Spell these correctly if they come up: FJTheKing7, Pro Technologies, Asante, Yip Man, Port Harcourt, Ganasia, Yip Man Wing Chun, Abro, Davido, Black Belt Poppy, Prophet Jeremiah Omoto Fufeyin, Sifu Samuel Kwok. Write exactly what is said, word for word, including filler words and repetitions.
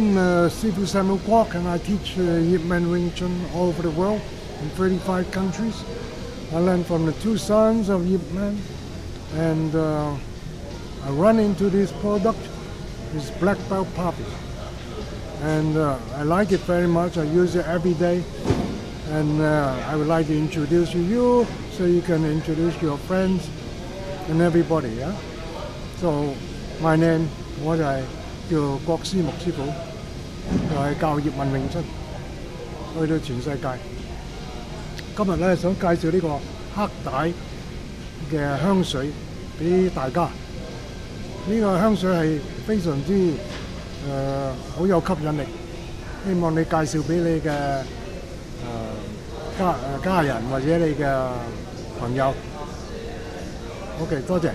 I'm uh, Sifu Samuel Kwok, and I teach uh, Yip Man Wing Chun all over the world in thirty-five countries. I learned from the two sons of Yip Man, and uh, I run into this product, this Black Belt Poppy, and uh, I like it very much. I use it every day, and uh, I would like to introduce you so you can introduce your friends and everybody. Yeah. So my name, what I do, Kwok Sư Mộc Sư Phụ, rồi教Yip Man Wing Chun去到全世界。今日咧想介紹呢個黑帶嘅香水俾大家。 呢個香水係非常之誒好有吸引力，希望你介紹俾你嘅誒、呃、家誒家人或者你嘅朋友。OK， 多謝。